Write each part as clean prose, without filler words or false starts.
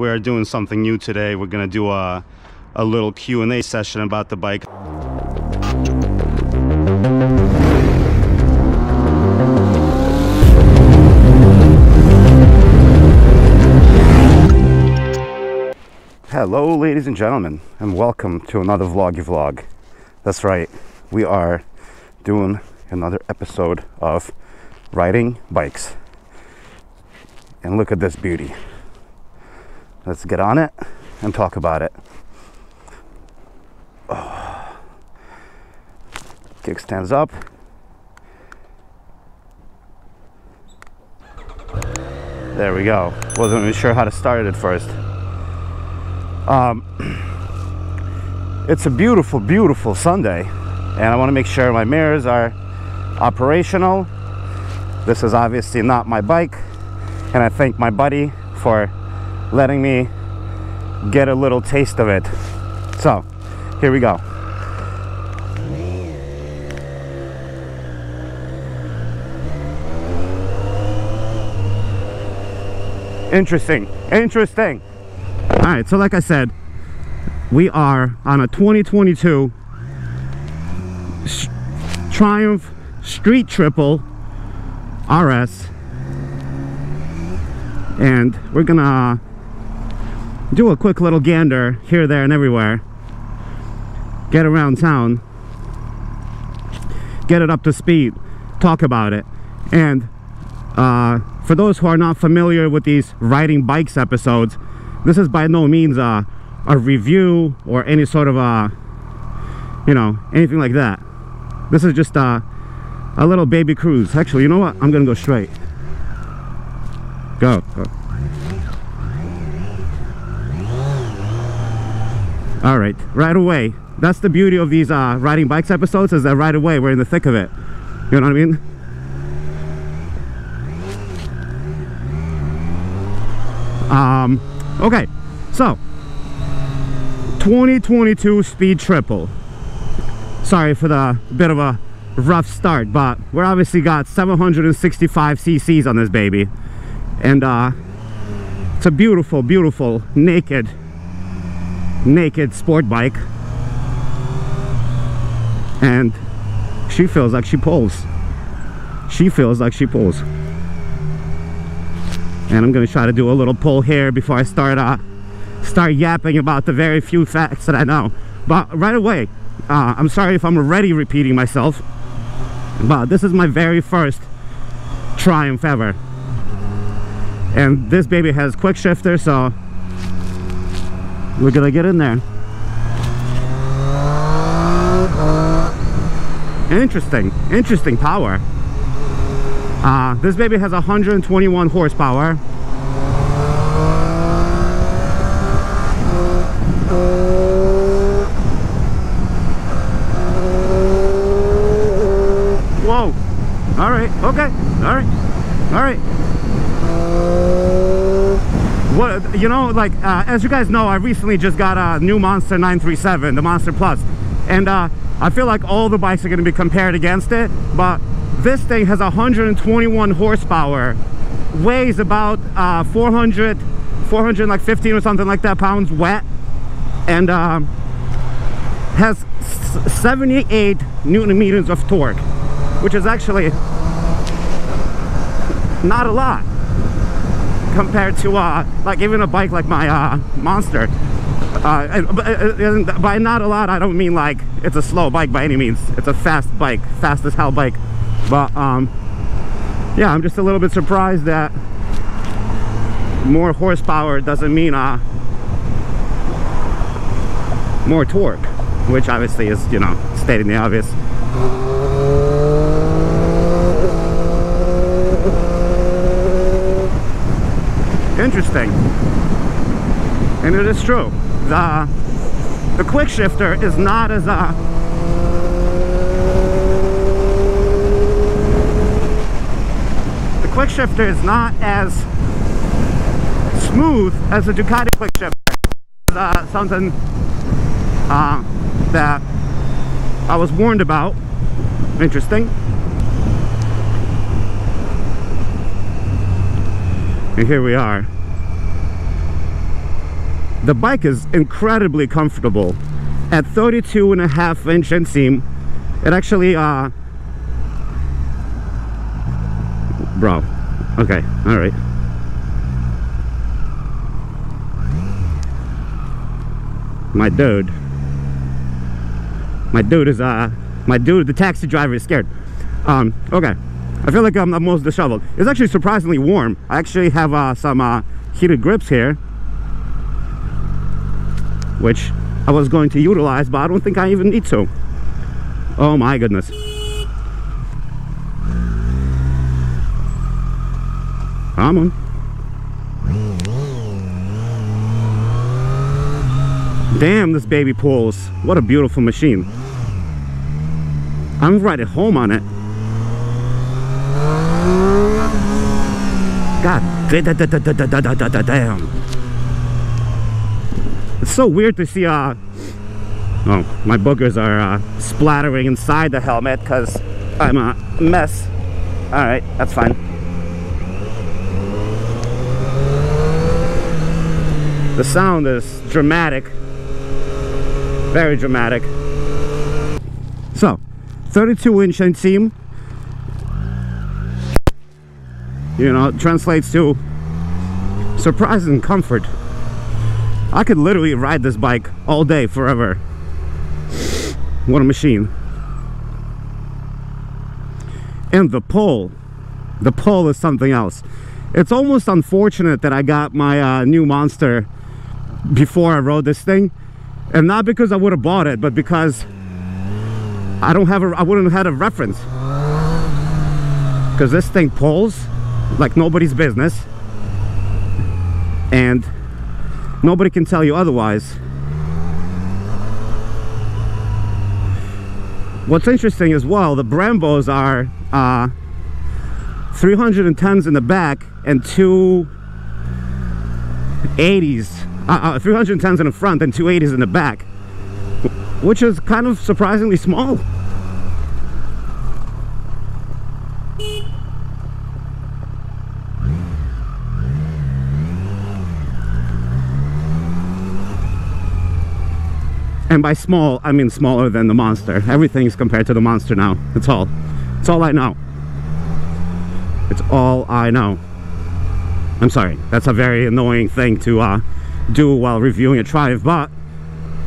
We're doing something new today. We're gonna do a little Q&A session about the bike. Hello ladies and gentlemen, and welcome to another vloggy vlog. That's right, we are doing another episode of riding bikes. And look at this beauty. Let's get on it and talk about it. Oh. Kick stands up. There we go. Wasn't even sure how to start it at first. It's a beautiful, beautiful Sunday, and I want to make sure my mirrors are operational. This is obviously not my bike, and I thank my buddy for letting me get a little taste of it. So, here we go. Interesting, interesting. All right, so like I said, we are on a 2022 Triumph Street Triple RS, and we're gonna do a quick little gander here, there, and everywhere. Get around town, get it up to speed, talk about it. And for those who are not familiar with these riding bikes episodes, this is by no means a review or any sort of you know, anything like that. This is just a little baby cruise. Actually, you know what? I'm gonna go straight. Go, go. All right, right away. That's the beauty of these riding bikes episodes, is that right away we're in the thick of it. You know what I mean? Okay, so 2022 Speed Triple. Sorry for the bit of a rough start, but we're obviously got 765 cc's on this baby, and it's a beautiful, beautiful naked sport bike, and she feels like she pulls. She feels like she pulls. And I'm gonna try to do a little pull here before I start yapping about the very few facts that I know. But right away, I'm sorry if I'm already repeating myself, but this is my very first Triumph ever, and this baby has quick shifter, so we're gonna get in there. Interesting, interesting power. This baby has 121 horsepower. Whoa! All right. Okay. All right. All right. What, you know, like, as you guys know, I recently just got a new Monster 937, the Monster Plus, and I feel like all the bikes are going to be compared against it, but this thing has 121 horsepower, weighs about 415 or something like that pounds wet, and has 78 newton meters of torque, which is actually not a lot compared to like even a bike like my Monster. And by not a lot, I don't mean like it's a slow bike by any means. It's a fast bike, fast as hell bike. But yeah, I'm just a little bit surprised that more horsepower doesn't mean more torque, which obviously is, you know, stating the obvious. Interesting, and it is true. The quick shifter is not as the quick shifter is not as smooth as the Ducati quick shifter. Something that I was warned about. Interesting. And here we are. The bike is incredibly comfortable. At 32.5-inch inseam, it actually, bro, okay, all right. My dude, the taxi driver is scared. Okay, I feel like I'm almost disheveled. It's actually surprisingly warm. I actually have some heated grips here, which I was going to utilize, but I don't think I even need to. Oh my goodness. Come on. Damn, this baby pulls. What a beautiful machine. I'm right at home on it. God damn. It's so weird to see, oh, my boogers are splattering inside the helmet because I'm a mess. Alright, that's fine. The sound is dramatic. Very dramatic. So, 32-inch inseam, you know, translates to surprising comfort. I could literally ride this bike all day, forever. What a machine. And the pole. The pole is something else. It's almost unfortunate that I got my new Monster before I rode this thing. And not because I would have bought it, but because I don't have a, I wouldn't have had a reference. Because this thing pulls like nobody's business. And nobody can tell you otherwise. What's interesting as well, the Brembos are 310s in the back and 280s, 310s in the front and 280s in the back, which is kind of surprisingly small. And by small, I mean smaller than the Monster. Everything's compared to the Monster now. It's all. It's all I know. It's all I know. I'm sorry. That's a very annoying thing to do while reviewing a Triumph, but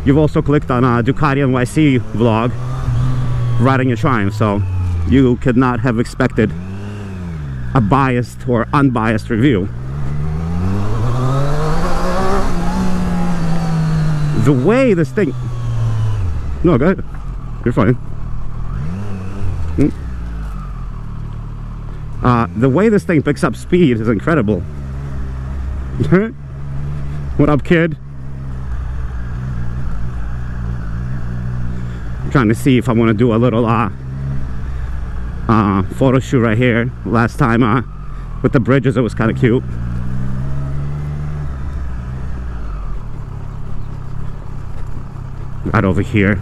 you've also clicked on a Ducati NYC vlog riding a Triumph, so you could not have expected a biased or unbiased review. The way this thing... No, go ahead. You're fine. The way this thing picks up speed is incredible. What up, kid? I'm trying to see if I want to do a little photo shoot right here. Last time with the bridges, it was kind of cute. Right over here.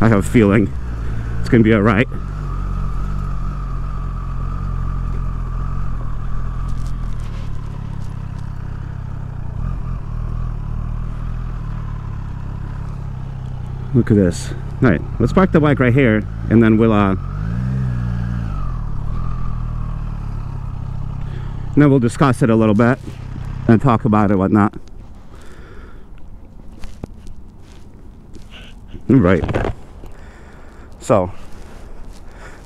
I have a feeling it's gonna be alright. Look at this. Alright, let's park the bike right here and then we'll discuss it a little bit and talk about it and whatnot. Right, so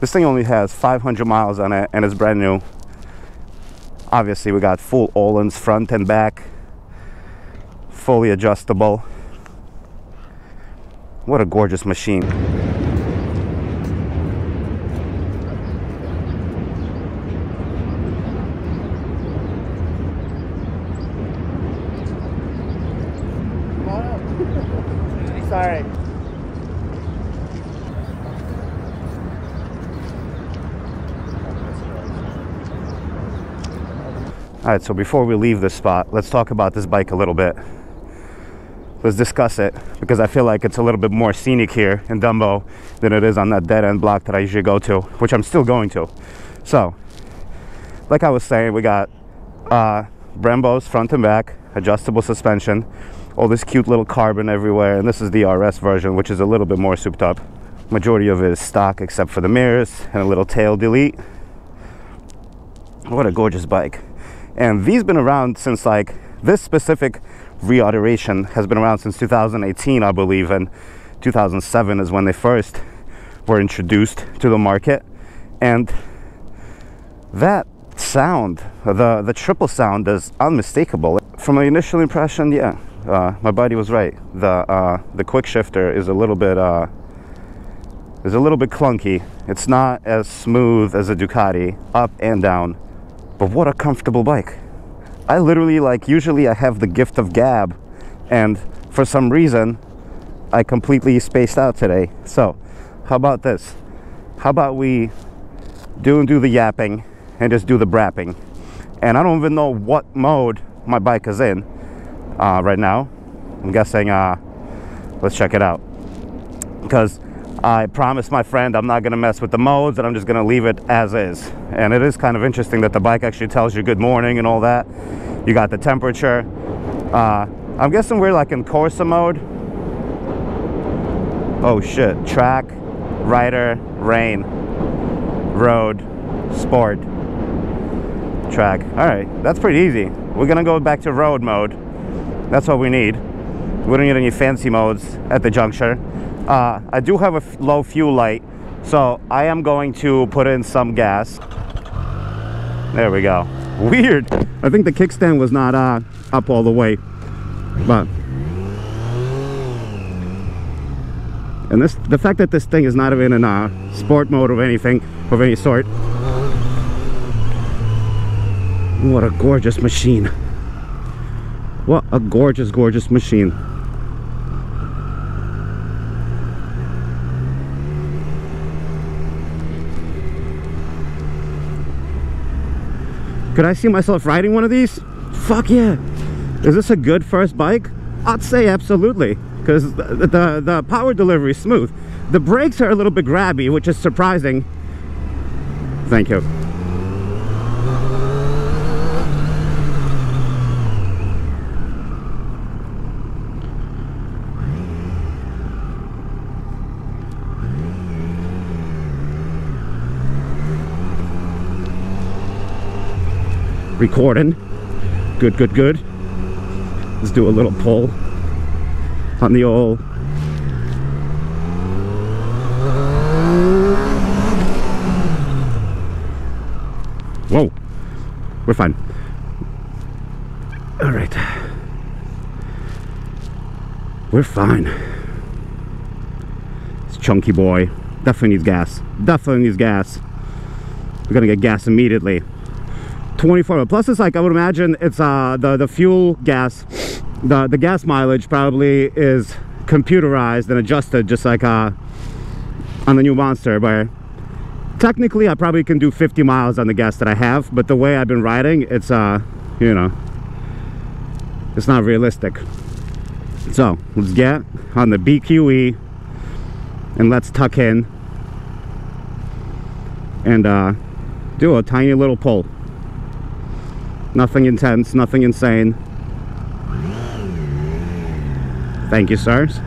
this thing only has 500 miles on it and it's brand new. Obviously we got full Öhlins front and back, fully adjustable. What a gorgeous machine. Sorry. Alright, so before we leave this spot, let's talk about this bike a little bit. Let's discuss it, because I feel like it's a little bit more scenic here in Dumbo than it is on that dead-end block that I usually go to, which I'm still going to. So, like I was saying, we got Brembos front and back, adjustable suspension, all this cute little carbon everywhere, and this is the RS version, which is a little bit more souped up. Majority of it is stock except for the mirrors and a little tail delete. What a gorgeous bike. And these been around since, like, this specific reiteration has been around since 2018, I believe, and 2007 is when they first were introduced to the market. And that sound, the triple sound, is unmistakable. From my initial impression, yeah, my buddy was right. The quick shifter is a little bit clunky. It's not as smooth as a Ducati, up and down. But what a comfortable bike. I literally, like, usually I have the gift of gab, and for some reason I completely spaced out today. So how about this? How about we do the yapping and just do the brapping? And I don't even know what mode my bike is in right now. I'm guessing, let's check it out. Because I promised my friend I'm not gonna mess with the modes, and I'm just gonna leave it as is. And it is kind of interesting that the bike actually tells you good morning and all that. You got the temperature. I'm guessing we're, like, in Corsa mode. Oh shit, track, rider, rain, road, sport, track. All right, that's pretty easy. We're gonna go back to road mode. That's what we need. We don't need any fancy modes at the juncture. I do have a low fuel light, so I am going to put in some gas. There we go. Weird. I think the kickstand was not up all the way, but and the fact that this thing is not even in sport mode of anything of any sort. What a gorgeous machine. What a gorgeous, gorgeous machine. Could I see myself riding one of these? Fuck yeah. Is this a good first bike? I'd say absolutely, because the power delivery is smooth. The brakes are a little bit grabby, which is surprising. Thank you. Recording. Good, good, good. Let's do a little pull on the old. Whoa, we're fine. All right, we're fine. It's chunky boy. Definitely needs gas. Definitely needs gas. We're gonna get gas immediately. 24. Plus, it's like, I would imagine it's the fuel gas, the gas mileage probably is computerized and adjusted, just like on the new Monster. But technically, I probably can do 50 miles on the gas that I have. But the way I've been riding, it's you know, it's not realistic. So let's get on the BQE and let's tuck in and do a tiny little pull. Nothing intense, nothing insane. Thank you, sirs.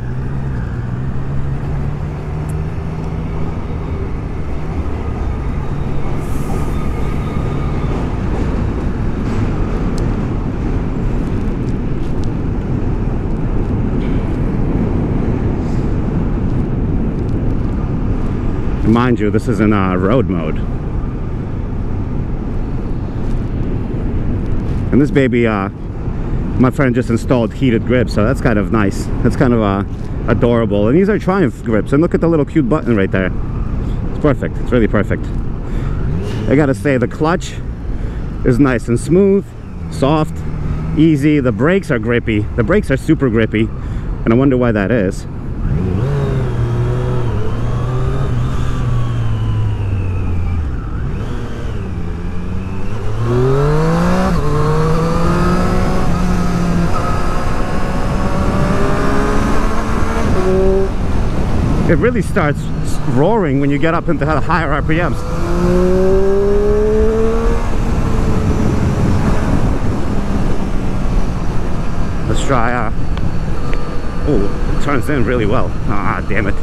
Mind you, this is in road mode. And this baby, my friend just installed heated grips, so that's kind of nice. That's kind of adorable. And these are Triumph grips, and look at the little cute button right there. It's perfect. It's really perfect. I gotta say, the clutch is nice and smooth, soft, easy. The brakes are grippy. The brakes are super grippy, and I wonder why that is. It really starts roaring when you get up into higher RPMs. Oh, it turns in really well. Ah, damn it.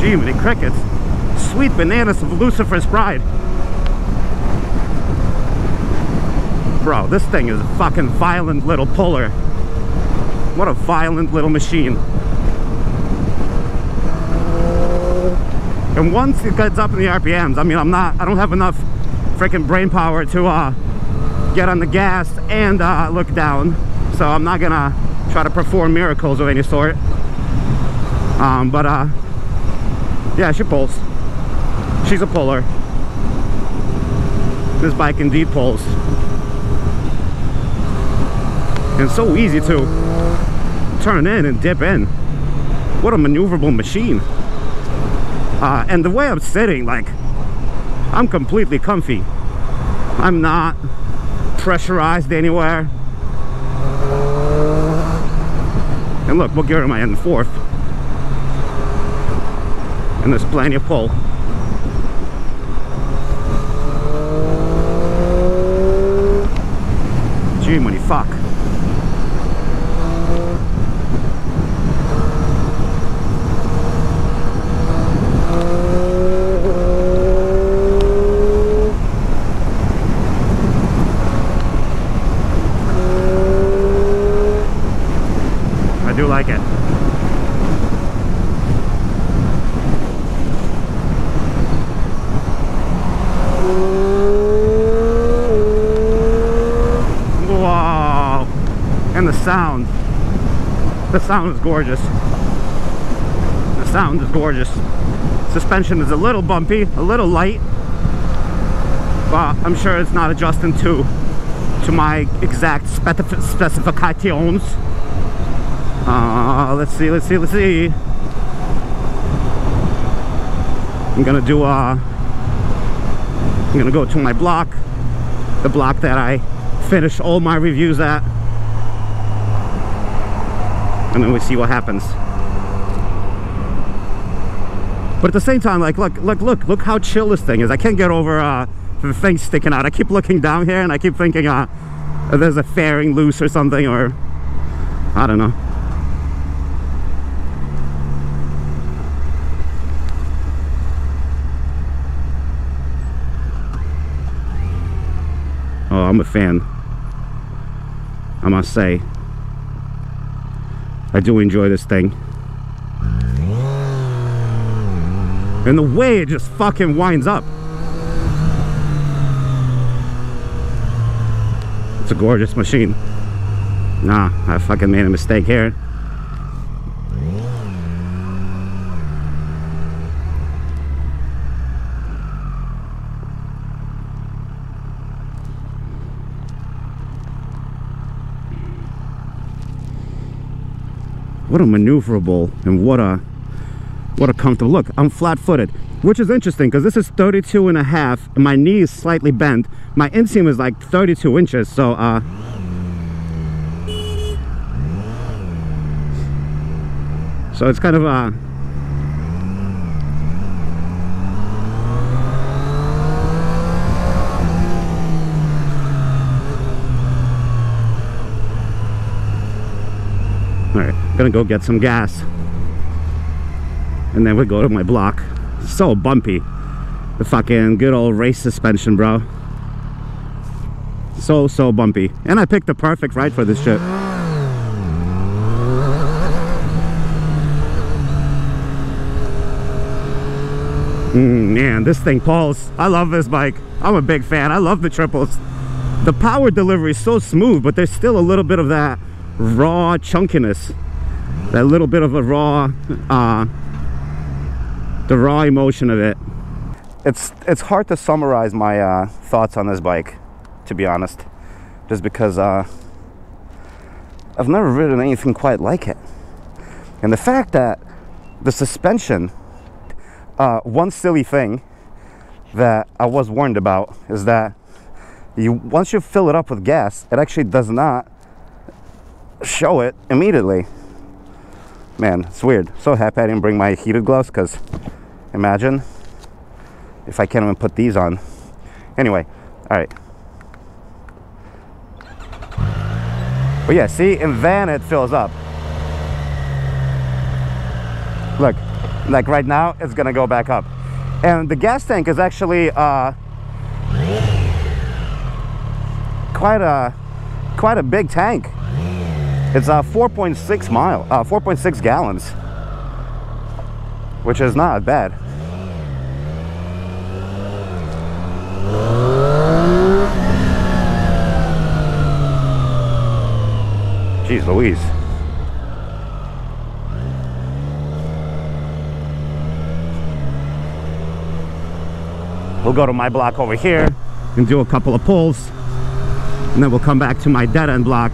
Gee, many crickets. Sweet bananas of Lucifer's Bride. Bro, this thing is a fucking violent little puller. What a violent little machine. And once it gets up in the RPMs, I mean, I don't have enough freaking brain power to get on the gas and look down. So I'm not gonna try to perform miracles of any sort. Yeah, she pulls. She's a puller. This bike indeed pulls. And so easy to turn in and dip in. What a maneuverable machine. And the way I'm sitting, like, I'm completely comfy. I'm not pressurized anywhere. And look, what gear am I in? Fourth. And there's plenty of pull. Gee, money, fuck. I do like it. Wow! And the sound. The sound is gorgeous. The sound is gorgeous. Suspension is a little bumpy, a little light, but I'm sure it's not adjusting to my exact specifications. Let's see, let's see, let's see. I'm gonna go to my block, the block that I finish all my reviews at, and then we see what happens. But at the same time, like, look how chill this thing is. I can't get over the thing sticking out. I keep looking down here and I keep thinking there's a fairing loose or something, or I don't know. Oh, I'm a fan, I must say. I do enjoy this thing. And the way it just fucking winds up. It's a gorgeous machine. Nah, I fucking made a mistake here. What a maneuverable, and what a comfortable look. I'm flat-footed, which is interesting because this is 32.5 and my knee is slightly bent. My inseam is like 32 inches, so so it's kind of Alright, I'm gonna go get some gas. And then we go to my block. So bumpy. The fucking good old race suspension, bro. So, so bumpy. And I picked the perfect ride for this shit. Man, this thing pulls. I love this bike. I'm a big fan. I love the triples. The power delivery is so smooth, but there's still a little bit of that raw chunkiness, that little bit of a raw the raw emotion of it. It's hard to summarize my thoughts on this bike, to be honest, just because I've never ridden anything quite like it. And the fact that the suspension, one silly thing that I was warned about is that once you fill it up with gas, it actually does not show it immediately. Man, it's weird. So happy I didn't bring my heated gloves, because Imagine if I can't even put these on. Anyway, all right. But yeah, see, in van it fills up. Look, like right now, it's gonna go back up. And the gas tank is actually quite a big tank. It's 4.6 gallons, which is not bad. Jeez Louise. We'll go to my block over here and do a couple of pulls, and then we'll come back to my dead end block.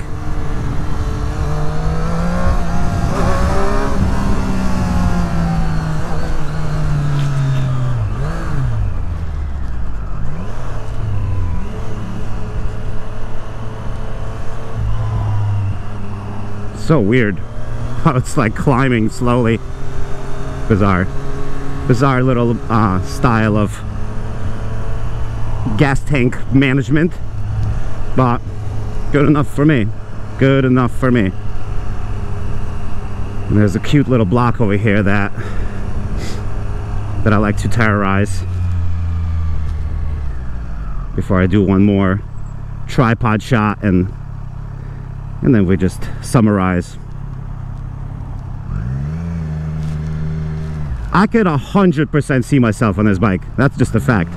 So weird how it's like climbing slowly. Bizarre. Bizarre little style of gas tank management, but good enough for me. Good enough for me. And there's a cute little block over here that I like to terrorize before I do one more tripod shot, and then we just summarize. I could 100% see myself on this bike. That's just a fact.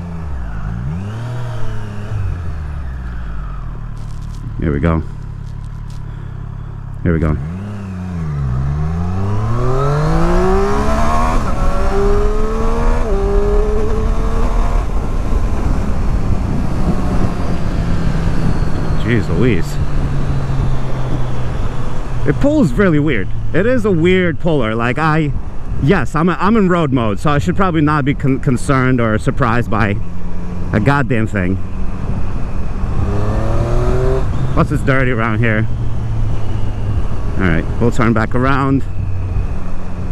Here we go. Here we go. Jeez Louise. It pulls really weird. It is a weird puller. Like I'm in road mode, so I should probably not be concerned or surprised by a goddamn thing. Plus it's dirty around here. All right, we'll turn back around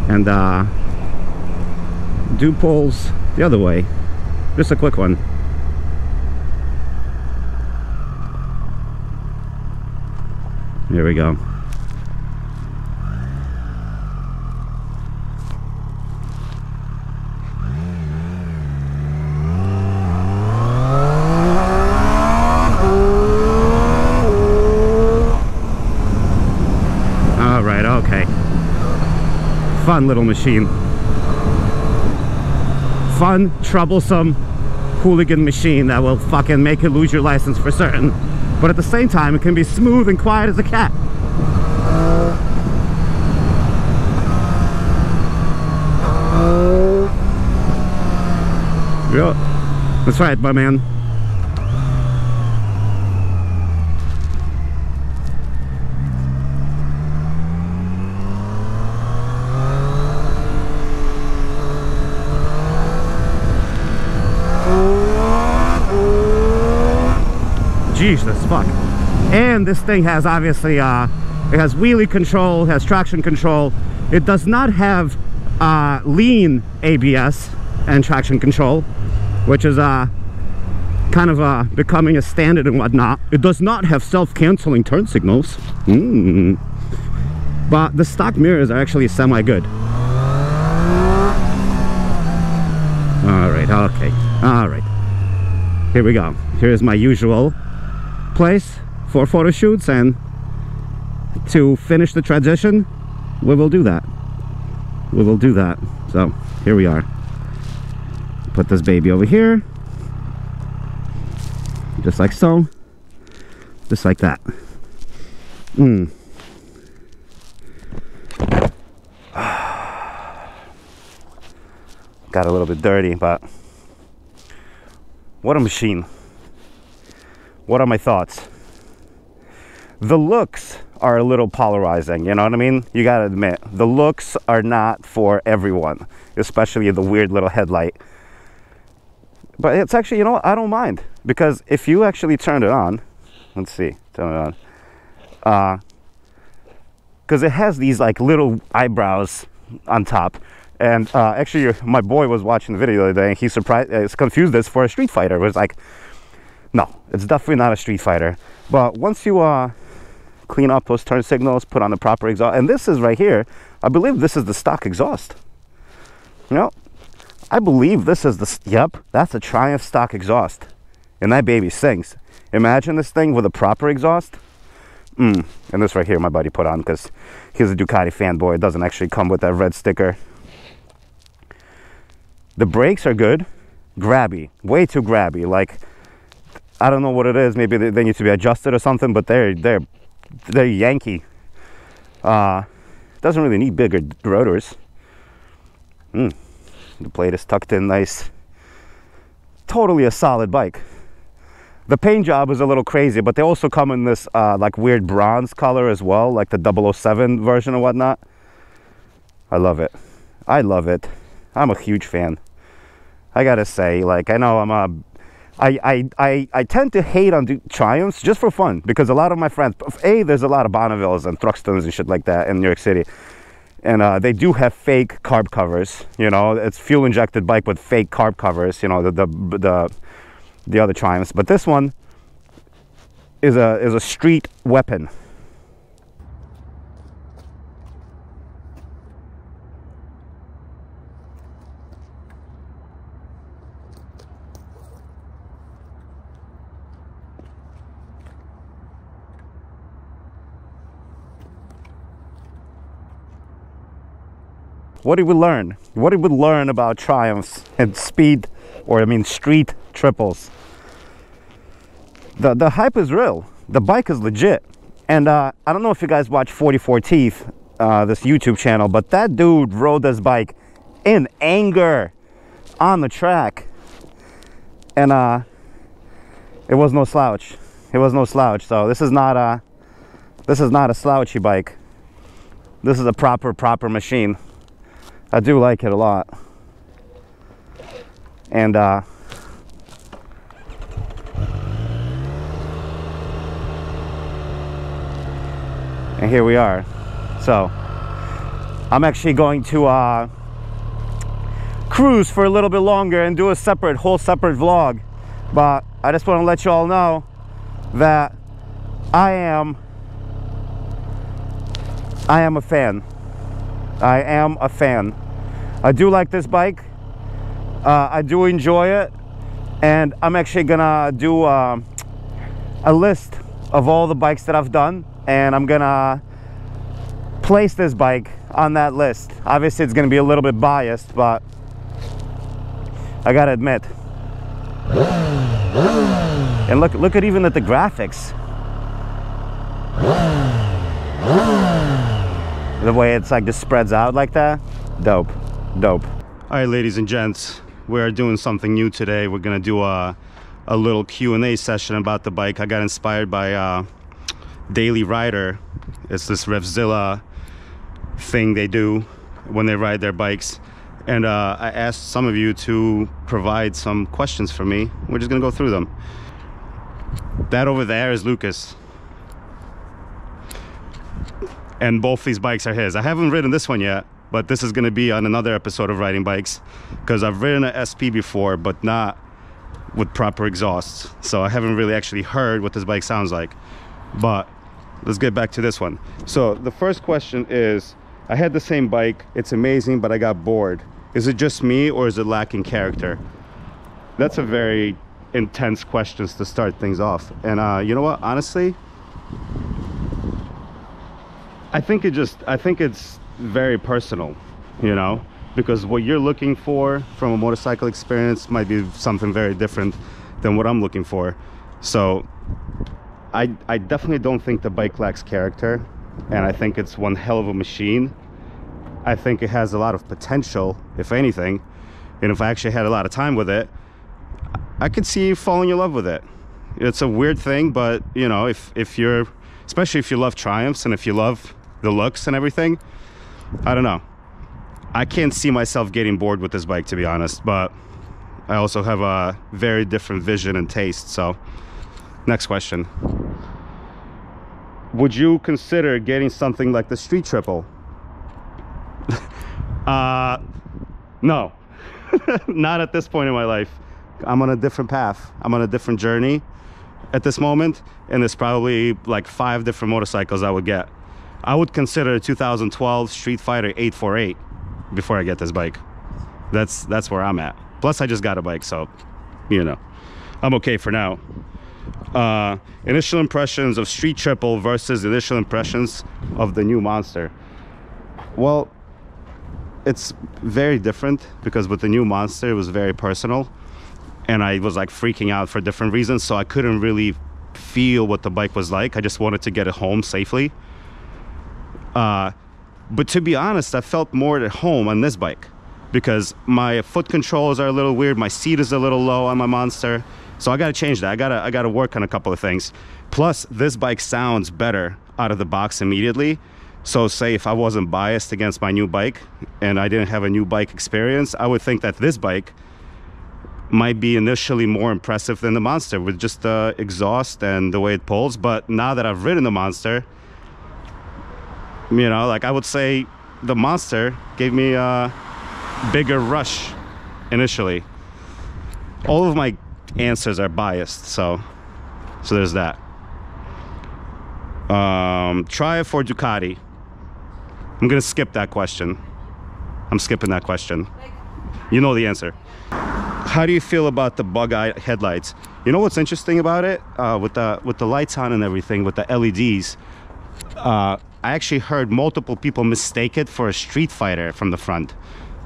and do pulls the other way. Just a quick one. Here we go. Fun little machine. Fun, troublesome, hooligan machine that will fucking make you lose your license for certain. But at the same time, it can be smooth and quiet as a cat. Yeah. That's right, my man. Jeez, that's fuck. And this thing has obviously, it has wheelie control, has traction control. It does not have lean ABS and traction control, which is kind of becoming a standard and whatnot. It does not have self-canceling turn signals. But the stock mirrors are actually semi-good. All right, okay, all right. Here we go. Here's my usual place for photo shoots, and to finish the transition we will do that. We will do that. So here we are. Put this baby over here, just like so, just like that. Got a little bit dirty, but what a machine. What are my thoughts? The looks are a little polarizing, you know what I mean? You gotta admit, the looks are not for everyone, especially the weird little headlight. But it's actually, you know, I don't mind, because if you actually turn it on, let's see, turn it on, because it has these like little eyebrows on top, And actually, my boy was watching the video the other day, and he confused this for a Street Fighter. It was like, no, it's definitely not a Street Fighter. But once you clean up those turn signals, put on the proper exhaust, and this is right here, I believe this is the stock exhaust. You know, I believe this is the, yep, that's a Triumph stock exhaust. And that baby sings. Imagine this thing with a proper exhaust. And this right here my buddy put on because he's a Ducati fanboy. It doesn't actually come with that red sticker. The brakes are good. Grabby. Way too grabby. Like, I don't know what it is. Maybe they need to be adjusted or something, but they're Yankee. Doesn't really need bigger rotors. The plate is tucked in nice. Totally a solid bike. The paint job is a little crazy, but they also come in this like weird bronze color as well, like the 007 version and whatnot. I love it. I love it. I'm a huge fan. I gotta say, like, I know I'm I tend to hate on Triumphs just for fun, because a lot of my friends, there's a lot of Bonnevilles and Thruxtons and shit like that in New York City. And they do have fake carb covers, you know, it's fuel injected bike with fake carb covers, you know, the other Triumphs, but this one is a street weapon. What did we learn? What did we learn about Triumphs and speed, or I mean street triples? The hype is real. The bike is legit. And I don't know if you guys watch 44 Teeth, this YouTube channel, but that dude rode this bike in anger on the track. And it was no slouch. It was no slouch. So this is not a slouchy bike. This is a proper machine. I do like it a lot. And here we are. So I'm actually going to cruise for a little bit longer and do a whole separate vlog. But I just want to let you all know that I am a fan. I am a fan. I do like this bike. I do enjoy it. And I'm actually gonna do a list of all the bikes that I've done, and I'm gonna place this bike on that list. Obviously it's gonna be a little bit biased, but I gotta admit. And look at even at the graphics. The way it's like just spreads out like that. Dope, dope. All right, ladies and gents, we're doing something new today. We're gonna do a little Q&A session about the bike. I got inspired by Daily Rider. It's this RevZilla thing they do when they ride their bikes. And I asked some of you to provide some questions for me. We're just gonna go through them. That over there is Lucas. And both these bikes are his. I haven't ridden this one yet, but this is gonna be on another episode of Riding Bikes, because I've ridden an SP before, but not with proper exhausts. So I haven't really actually heard what this bike sounds like. But let's get back to this one. So the first question is, I had the same bike, it's amazing, but I got bored. Is it just me, or is it lacking character? That's a very intense question to start things off. And you know what, honestly, I think it's very personal, you know, because what you're looking for from a motorcycle experience might be something very different than what I'm looking for. So I definitely don't think the bike lacks character, and I think it's one hell of a machine. I think it has a lot of potential, if anything, and if I actually had a lot of time with it, I could see you falling in love with it. It's a weird thing, but you know, if you're, especially if you love Triumphs and if you love the looks and everything, I don't know. I can't see myself getting bored with this bike, to be honest, but I also have a very different vision and taste. So next question. Would you consider getting something like the Street Triple? No. Not at this point in my life. I'm on a different path. I'm on a different journey at this moment, and there's probably like 5 different motorcycles I would get. I would consider a 2012 Street Fighter 848 before I get this bike. That's where I'm at. Plus I just got a bike, so you know, I'm okay for now. Initial impressions of Street Triple versus initial impressions of the new Monster. Well, it's very different, because with the new Monster it was very personal, and I was like freaking out for different reasons, so I couldn't really feel what the bike was like. I just wanted to get it home safely. But to be honest, I felt more at home on this bike, because my foot controls are a little weird, my seat is a little low on my Monster, so I gotta change that. I gotta work on a couple of things. Plus, this bike sounds better out of the box immediately. So say if I wasn't biased against my new bike and I didn't have a new bike experience, I would think that this bike might be initially more impressive than the Monster with just the exhaust and the way it pulls. But now that I've ridden the Monster, you know, like I would say the Monster gave me a bigger rush initially. All of my answers are biased, so there's that. Triumph or Ducati? I'm gonna skip that question. I'm skipping that question. You know the answer. How do you feel about the bug-eye headlights? You know what's interesting about it, with the lights on and everything, with the LEDs, I actually heard multiple people mistake it for a Street Fighter from the front,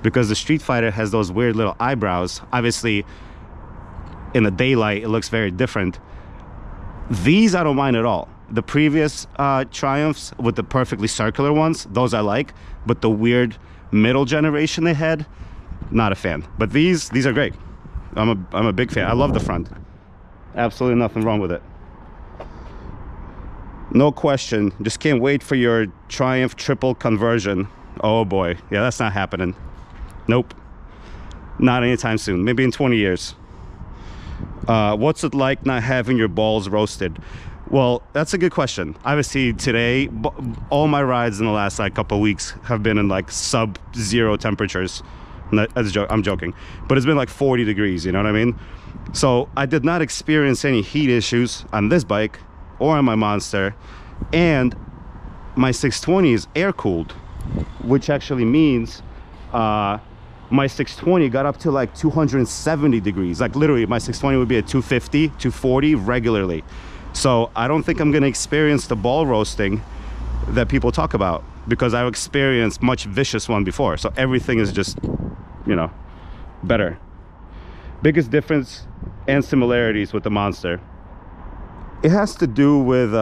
because the Street Fighter has those weird little eyebrows. Obviously in the daylight it looks very different. These I don't mind at all. The previous Triumphs with the perfectly circular ones, those I like, but the weird middle generation they had, not a fan. But these are great. I'm a big fan. I love the front. Absolutely nothing wrong with it. No question. Just can't wait for your Triumph Triple conversion. Oh boy. Yeah, that's not happening. Nope. Not anytime soon. Maybe in 20 years. What's it like not having your balls roasted? Well, that's a good question. Obviously today, all my rides in the last like couple of weeks have been in like sub-zero temperatures. I'm joking, but it's been like 40 degrees, you know what I mean? So I did not experience any heat issues on this bike or on my Monster, and my 620 is air-cooled, which actually means my 620 got up to like 270 degrees. Like literally my 620 would be at 250, 240 regularly. So I don't think I'm gonna experience the ball roasting that people talk about, because I've experienced much vicious one before. So everything is just, you know, better. Biggest difference and similarities with the Monster. It has to do with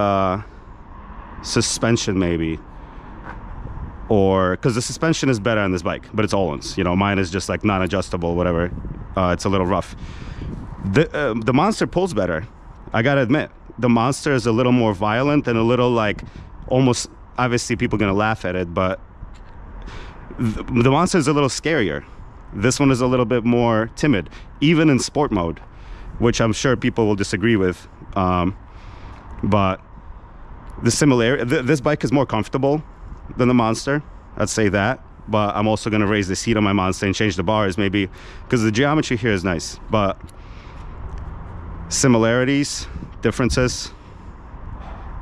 suspension maybe. Or, because the suspension is better on this bike, but it's Öhlins, you know, mine is just like non-adjustable, whatever. It's a little rough. The Monster pulls better. I gotta admit, the Monster is a little more violent and a little like, almost, obviously people are gonna laugh at it, but the Monster is a little scarier. This one is a little bit more timid, even in sport mode, which I'm sure people will disagree with, but the similarity, this bike is more comfortable than the Monster, I'd say that. But I'm also going to raise the seat on my Monster and change the bars maybe, because the geometry here is nice. But similarities, differences,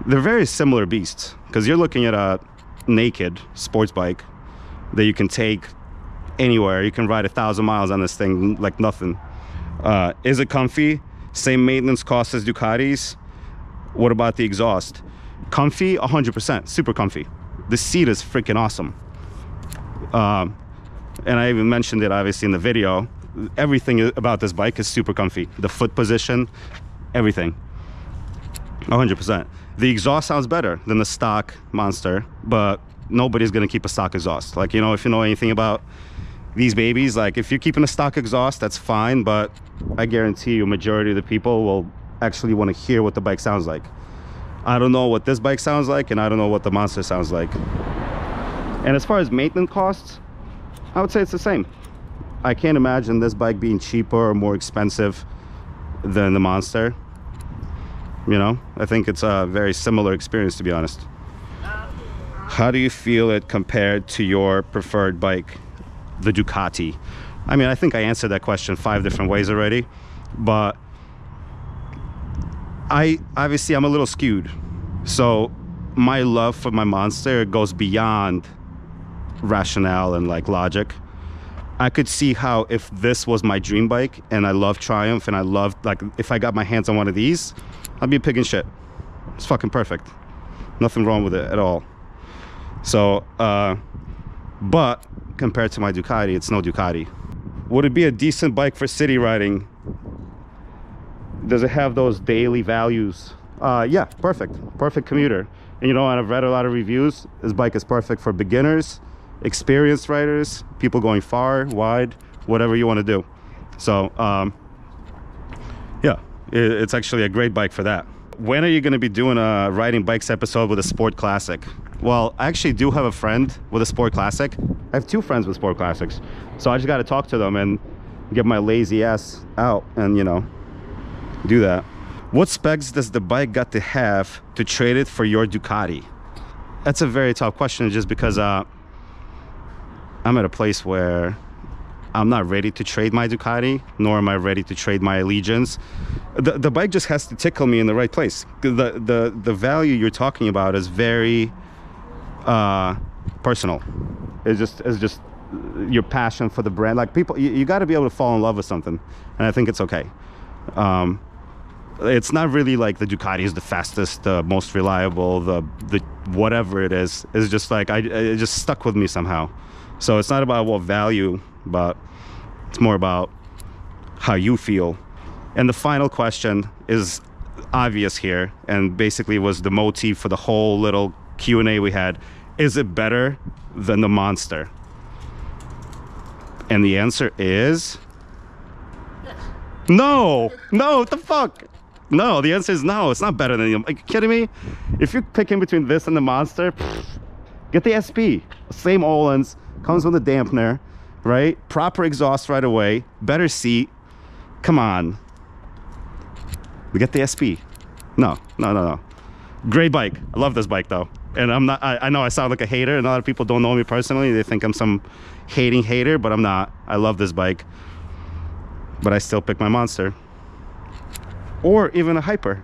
they're very similar beasts, because you're looking at a naked sports bike that you can take anywhere. You can ride 1,000 miles on this thing like nothing. Is it comfy? Same maintenance cost as Ducati's. What about the exhaust? Comfy, 100%, super comfy. The seat is freaking awesome. And I even mentioned it obviously in the video. Everything about this bike is super comfy. The foot position, everything, 100%. The exhaust sounds better than the stock Monster, but nobody's gonna keep a stock exhaust. Like, you know, if you know anything about these babies, like if you're keeping a stock exhaust, that's fine, but I guarantee you majority of the people will actually wanna hear what the bike sounds like. I don't know what this bike sounds like, and I don't know what the Monster sounds like. And as far as maintenance costs, I would say it's the same. I can't imagine this bike being cheaper or more expensive than the Monster. You know, I think it's a very similar experience, to be honest. How do you feel it compared to your preferred bike, the Ducati? I mean, I think I answered that question 5 different ways already, but I'm a little skewed. So my love for my Monster goes beyond rationale and like logic. I could see how if this was my dream bike, and I love Triumph, and I love, like, if I got my hands on one of these, I'd be picking shit. It's fucking perfect. Nothing wrong with it at all. So, but compared to my Ducati, it's no Ducati. Would it be a decent bike for city riding? Does it have those daily values? Yeah, perfect. Perfect commuter. And you know, I've read a lot of reviews. This bike is perfect for beginners, experienced riders, people going far, wide, whatever you want to do. So yeah, it's actually a great bike for that. When are you going to be doing a riding bikes episode with a Sport Classic? Well, I actually do have a friend with a Sport Classic. I have 2 friends with Sport Classics, so I just got to talk to them and get my lazy ass out and, you know, do that. What specs does the bike got to have to trade it for your Ducati? That's a very tough question, just because I'm at a place where I'm not ready to trade my Ducati, nor am I ready to trade my allegiance. The bike just has to tickle me in the right place. The value you're talking about is very personal. It's just your passion for the brand. Like, people, you got to be able to fall in love with something, and I think it's okay. It's not really like the Ducati is the fastest, the most reliable, the whatever it is. It's just like it just stuck with me somehow. So it's not about what value, but it's more about how you feel. And the final question is obvious here, and basically was the motif for the whole little Q&A we had. Is it better than the Monster? And the answer is no. No, what the fuck? No, the answer is no. It's not better than you. Are you kidding me? If you're picking between this and the Monster, get the SP. Same Öhlins. Comes with a dampener, right? Proper exhaust right away. Better seat. Come on. We get the SP. No, no, no, no. Great bike. I love this bike though. And I'm not, I know I sound like a hater, and a lot of people don't know me personally. They think I'm some hating hater, but I'm not. I love this bike. But I still pick my Monster. Or even a Hyper.